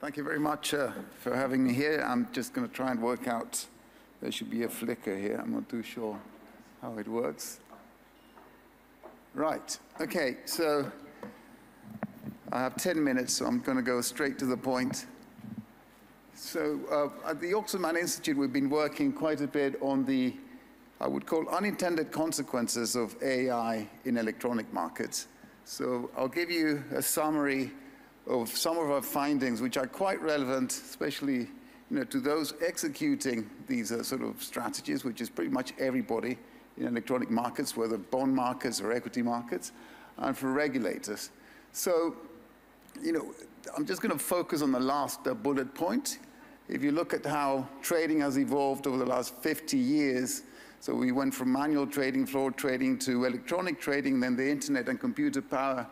Thank you very much for having me here. I'm just going to try and work out. There should be a flicker here. I'm not too sure how it works. Right. Okay. So I have 10 minutes, so I'm going to go straight to the point. So at the Oxford-Man Institute, we've been working quite a bit on the, I would call, unintended consequences of AI in electronic markets. So I'll give you a summary of some of our findings, which are quite relevant, especially to those executing these sort of strategies, which is pretty much everybody in electronic markets, whether bond markets or equity markets, and for regulators. So, I'm just going to focus on the last bullet point. If you look at how trading has evolved over the last 50 years, so we went from manual trading, floor trading, to electronic trading, then the internet and computer power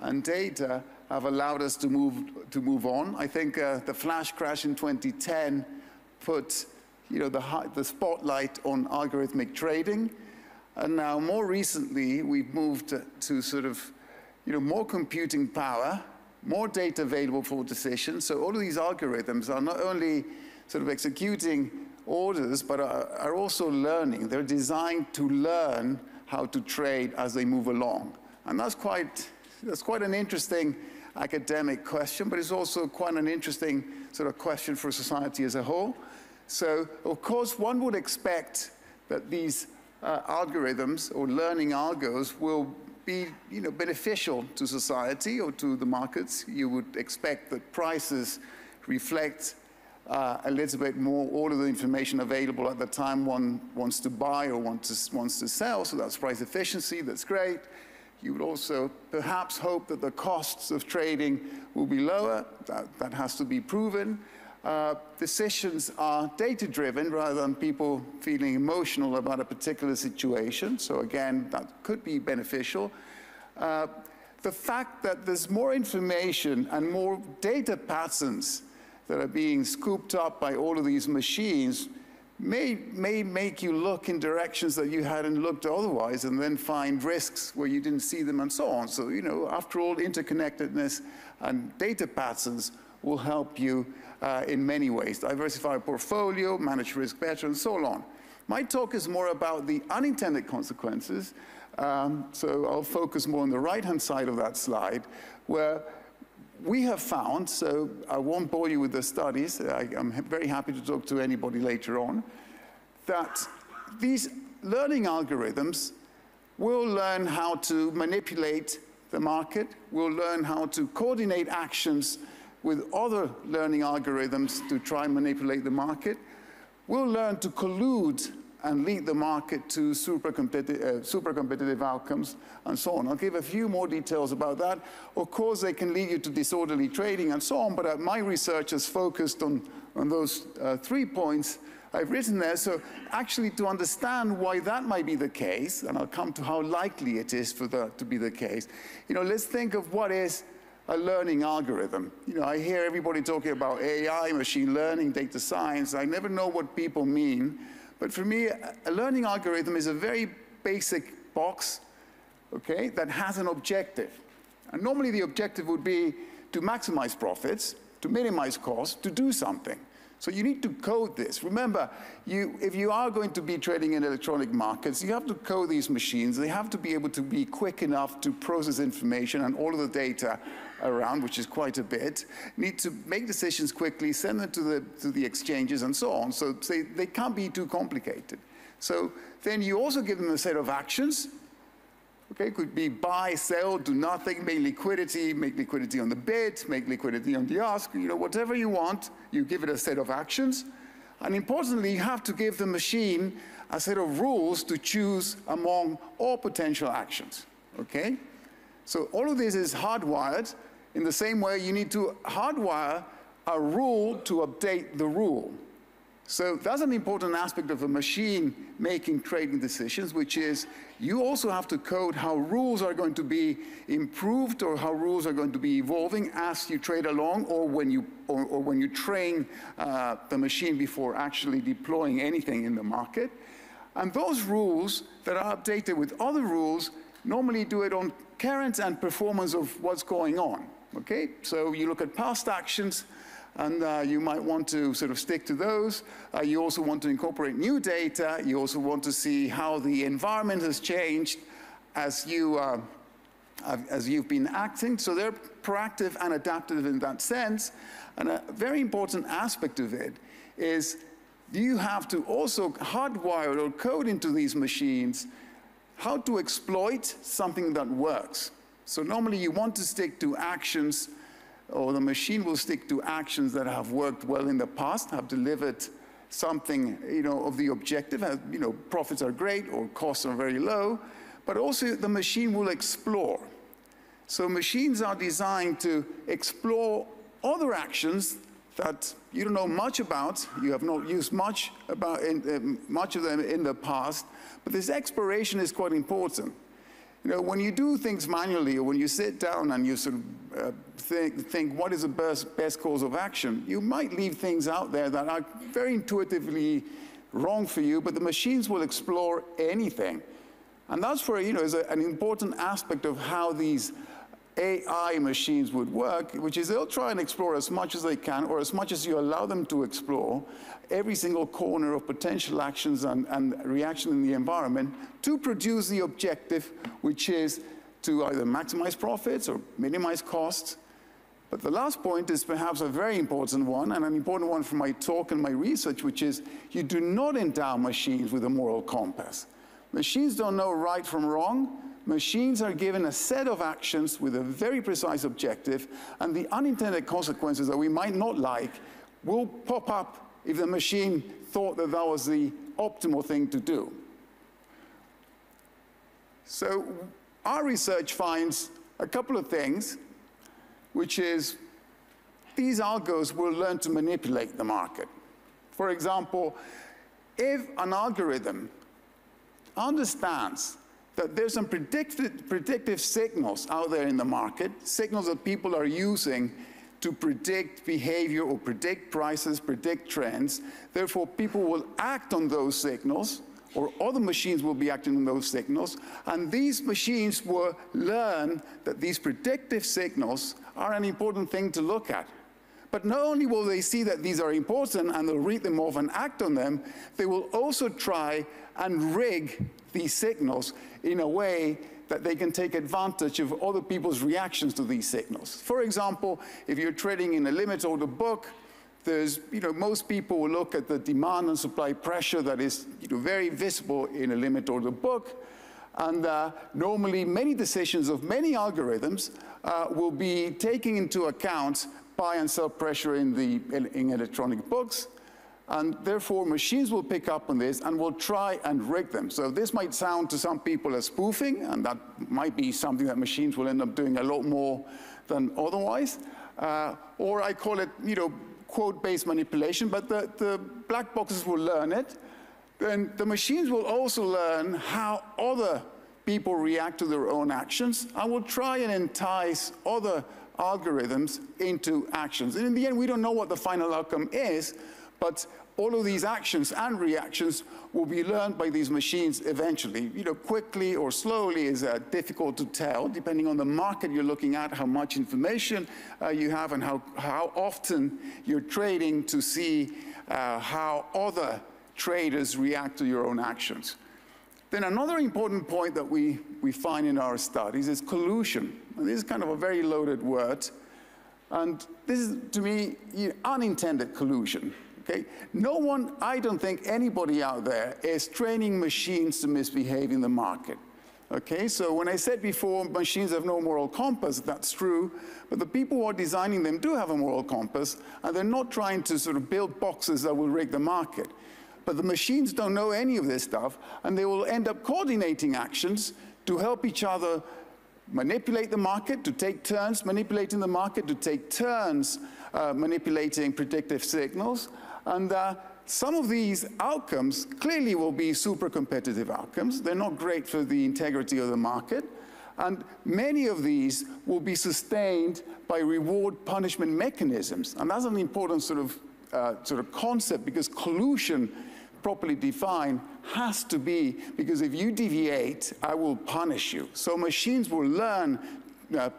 and data have allowed us to move on. I think the flash crash in 2010 put the spotlight on algorithmic trading, and now more recently we've moved to sort of more computing power, more data available for decisions. So all of these algorithms are not only sort of executing orders, but are also learning. They're designed to learn how to trade as they move along, and that's quite an interesting academic question, but it's also quite an interesting sort of question for society as a whole. So, of course, one would expect that these algorithms or learning algos will be beneficial to society or to the markets. You would expect that prices reflect a little bit more all of the information available at the time one wants to buy or wants to sell, so that's price efficiency, that's great. You would also perhaps hope that the costs of trading will be lower. That has to be proven. Decisions are data-driven rather than people feeling emotional about a particular situation. So again, that could be beneficial. The fact that there's more information and more data patterns that are being scooped up by all of these machines may make you look in directions that you hadn't looked otherwise, and then find risks where you didn't see them and so on. So, after all, interconnectedness and data patterns will help you in many ways. Diversify a portfolio, manage risk better, and so on. My talk is more about the unintended consequences. So I'll focus more on the right-hand side of that slide, where we have found, so I won't bore you with the studies, I'm very happy to talk to anybody later on, that these learning algorithms will learn how to manipulate the market, will learn how to coordinate actions with other learning algorithms to try and manipulate the market, will learn to collude and lead the market to super competitive outcomes, and so on. I'll give a few more details about that. Of course, they can lead you to disorderly trading and so on, but my research has focused on those 3 points I've written there. So actually, to understand why that might be the case, and I'll come to how likely it is for that to be the case, let's think of what is a learning algorithm. I hear everybody talking about AI, machine learning, data science. I never know what people mean. But for me, a learning algorithm is a very basic box, okay, that has an objective. And normally the objective would be to maximize profits, to minimize costs, to do something. So you need to code this. Remember, if you are going to be trading in electronic markets, you have to code these machines. They have to be able to be quick enough to process information and all of the data around, which is quite a bit, need to make decisions quickly, send them to the exchanges and so on. So they can't be too complicated. So then you also give them a set of actions. Okay, could be buy, sell, do nothing, make liquidity on the bid, make liquidity on the ask, whatever you want, you give it a set of actions. And importantly, you have to give the machine a set of rules to choose among all potential actions, okay? So all of this is hardwired. In the same way, you need to hardwire a rule to update the rule. So that's an important aspect of a machine making trading decisions, which is you also have to code how rules are going to be improved or how rules are going to be evolving as you trade along, or when you train the machine before actually deploying anything in the market. And those rules that are updated with other rules normally do it on current and performance of what's going on, okay? So you look at past actions, and you might want to sort of stick to those. You also want to incorporate new data. You also want to see how the environment has changed as you've been acting. So they're proactive and adaptive in that sense. And a very important aspect of it is you have to also hardwire or code into these machines how to exploit something that works. So normally you want to stick to actions, or the machine will stick to actions that have worked well in the past, have delivered something, you know, of the objective. You know, profits are great or costs are very low, but also the machine will explore. So machines are designed to explore other actions that you don't know much about, you have not used much about much of them in the past, but this exploration is quite important. You know, when you do things manually, or when you sit down and you sort of think what is the best course of action, you might leave things out there that are very intuitively wrong for you, but the machines will explore anything. And that's where, you know, is an important aspect of how these AI machines would work, which is they'll try and explore as much as they can, or as much as you allow them to explore, every single corner of potential actions and reaction in the environment to produce the objective, which is to either maximize profits or minimize costs. But the last point is perhaps a very important one, and an important one from my talk and my research, which is you do not endow machines with a moral compass. Machines don't know right from wrong. Machines are given a set of actions with a very precise objective, and the unintended consequences that we might not like will pop up if the machine thought that that was the optimal thing to do. So our research finds a couple of things, which is these algos will learn to manipulate the market. For example, if an algorithm understands that there's some predictive signals out there in the market, signals that people are using to predict behavior or predict prices, predict trends. Therefore, people will act on those signals, or other machines will be acting on those signals, and these machines will learn that these predictive signals are an important thing to look at. But not only will they see that these are important and they'll read them off and act on them, they will also try and rig these signals in a way that they can take advantage of other people's reactions to these signals. For example, if you're trading in a limit order book, there's, you know, most people will look at the demand and supply pressure that is, you know, very visible in a limit order book. And normally many decisions of many algorithms will be taking into account buy and sell pressure in electronic books. And therefore, machines will pick up on this and will try and rig them. So this might sound to some people as spoofing, and that might be something that machines will end up doing a lot more than otherwise. Or I call it, you know, quote-based manipulation, but the black boxes will learn it. Then the machines will also learn how other people react to their own actions and will try and entice other algorithms into actions. And in the end, we don't know what the final outcome is, but all of these actions and reactions will be learned by these machines eventually. You know, quickly or slowly is difficult to tell, depending on the market you're looking at, how much information you have, and how often you're trading to see how other traders react to your own actions. Then another important point that we find in our studies is collusion. And this is kind of a very loaded word. And this is, to me, unintended collusion. Okay? No one, I don't think anybody out there is training machines to misbehave in the market. Okay? So when I said before, machines have no moral compass, that's true. But the people who are designing them do have a moral compass, and they're not trying to sort of build boxes that will rig the market. But the machines don't know any of this stuff, and they will end up coordinating actions to help each other manipulate the market, to take turns manipulating the market, to take turns manipulating predictive signals. And some of these outcomes clearly will be super competitive outcomes. They're not great for the integrity of the market. And many of these will be sustained by reward punishment mechanisms. And that's an important sort of concept, because collusion, properly defined, has to be, because if you deviate, I will punish you. So machines will learn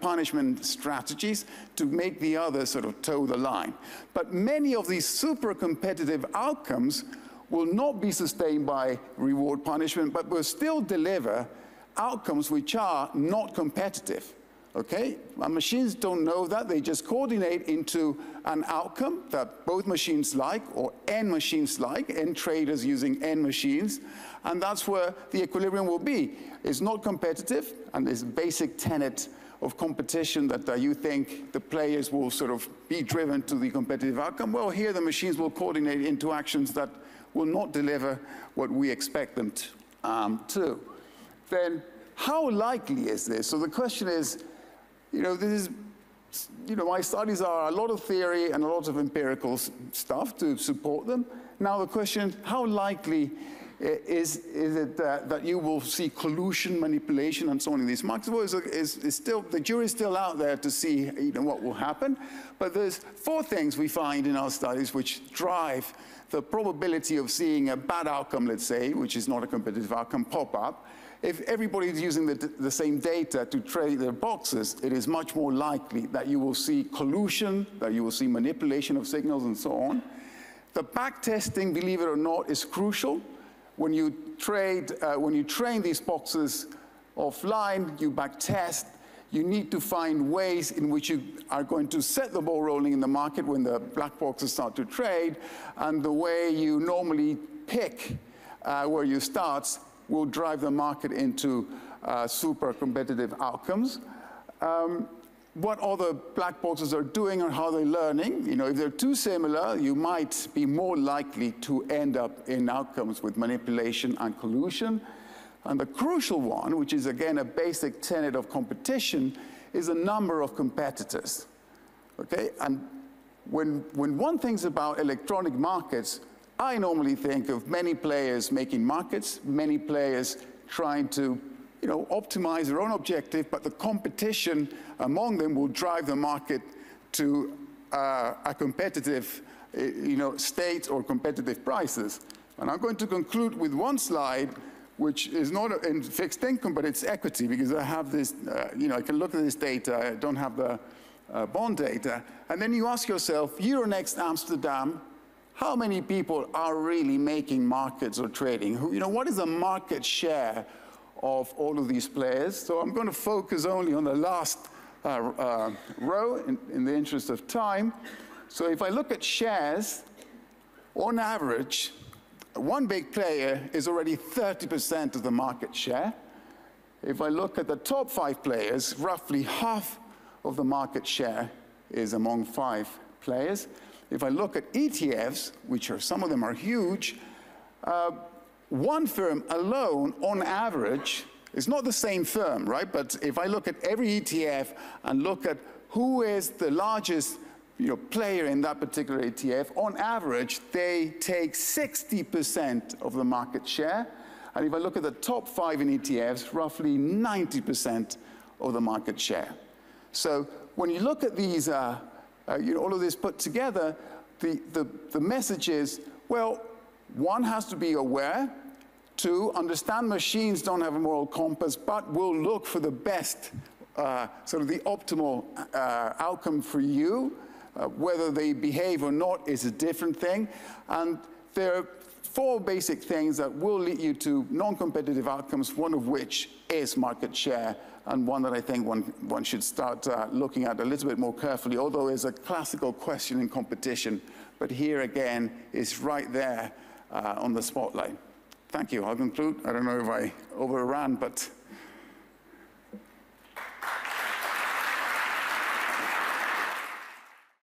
punishment strategies to make the other sort of toe the line. But many of these super competitive outcomes will not be sustained by reward punishment, but will still deliver outcomes which are not competitive. Okay? Our machines don't know that. They just coordinate into an outcome that both machines like, or N machines like, N traders using N machines, and that's where the equilibrium will be. It's not competitive, and this basic tenet of competition that you think the players will sort of be driven to the competitive outcome. Well, here the machines will coordinate into actions that will not deliver what we expect them to. Then how likely is this? So the question is, my studies are a lot of theory and a lot of empirical stuff to support them. Now the question, how likely is it that you will see collusion, manipulation, and so on in these markets? Well, it's still, the jury's still out there to see what will happen. But there's four things we find in our studies which drive the probability of seeing a bad outcome, let's say, which is not a competitive outcome, pop up. If everybody is using the same data to trade their boxes, it is much more likely that you will see collusion, that you will see manipulation of signals, and so on. The backtesting, believe it or not, is crucial. When you trade, when you train these boxes offline, you backtest. You need to find ways in which you are going to set the ball rolling in the market when the black boxes start to trade, and the way you normally pick where you start will drive the market into super competitive outcomes. What other black boxes are doing and how they're learning. If they're too similar, you might be more likely to end up in outcomes with manipulation and collusion. And the crucial one, which is again a basic tenet of competition, is the number of competitors. Okay? And when one thinks about electronic markets, I normally think of many players making markets, many players trying to optimize their own objective, but the competition among them will drive the market to a competitive state or competitive prices. And I'm going to conclude with one slide, which is not in fixed income, but it's equity, because I have this, I can look at this data, I don't have the bond data. And then you ask yourself, Euronext Amsterdam, how many people are really making markets or trading? What is the market share of all of these players? So I'm going to focus only on the last row in the interest of time. So if I look at shares, on average, one big player is already 30% of the market share. If I look at the top five players, roughly half of the market share is among five players. If I look at ETFs, which are, some of them are huge, one firm alone, on average, it's not the same firm, right? But if I look at every ETF and look at who is the largest player in that particular ETF, on average, they take 60% of the market share. And if I look at the top five in ETFs, roughly 90% of the market share. So when you look at these, all of this put together, the message is, well, one has to be aware, two, understand machines don't have a moral compass, but will look for the best, sort of the optimal outcome for you. Whether they behave or not is a different thing. And there are four basic things that will lead you to non-competitive outcomes, one of which is market share, and one that I think one should start looking at a little bit more carefully, although it's a classical question in competition. But here again, it's right there on the spotlight. Thank you. I'll conclude. I don't know if I overran, but...